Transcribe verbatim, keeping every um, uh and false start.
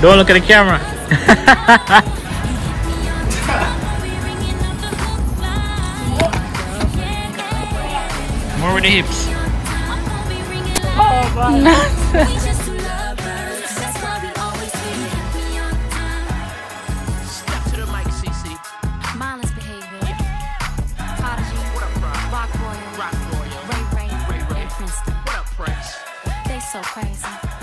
Don't look at the camera. More with the hips. Oh, God. Step to the mic, Cece. Mindless behavior. Prodigy. What up, Prodigy? Roc Royal. Roc Royal. Ray Ray. Ray Ray. Prince. What up, Prince? They so crazy.